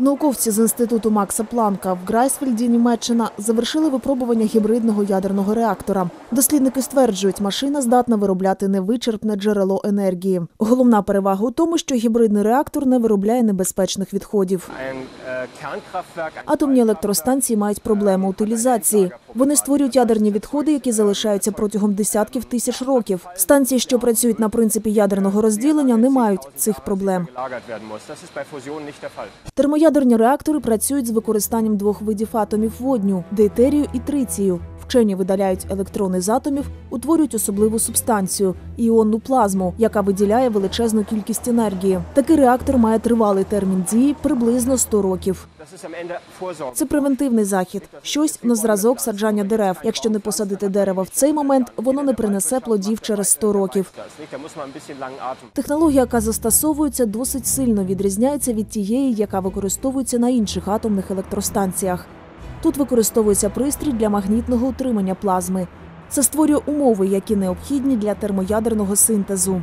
Науковці з Інституту Макса Планка в Грайсфельді, Німеччина, завершили випробування гібридного ядерного реактора. Дослідники стверджують, машина здатна виробляти невичерпне джерело енергії. Головна перевага у тому, що гібридний реактор не виробляє небезпечних відходів. Атомні електростанції мають проблему утилізації. Вони створюють ядерні відходи, які залишаються протягом десятків тисяч років. Станції, що працюють на принципі ядерного розділення, не мають цих проблем. Термоядерні реактори працюють з використанням двох видів атомів водню – дейтерію і тритію. Вчені видаляють електрони з атомів, утворюють особливу субстанцію – іонну плазму, яка виділяє величезну кількість енергії. Такий реактор має тривалий термін дії – приблизно 100 років. Це превентивний захід. Щось на зразок саджання дерев. Якщо не посадити дерево в цей момент, воно не принесе плодів через 100 років. Технологія, яка застосовується, досить сильно відрізняється від тієї, яка використовується на інших атомних електростанціях. Тут використовується пристрій для магнітного утримання плазми. Це створює умови, які необхідні для термоядерного синтезу.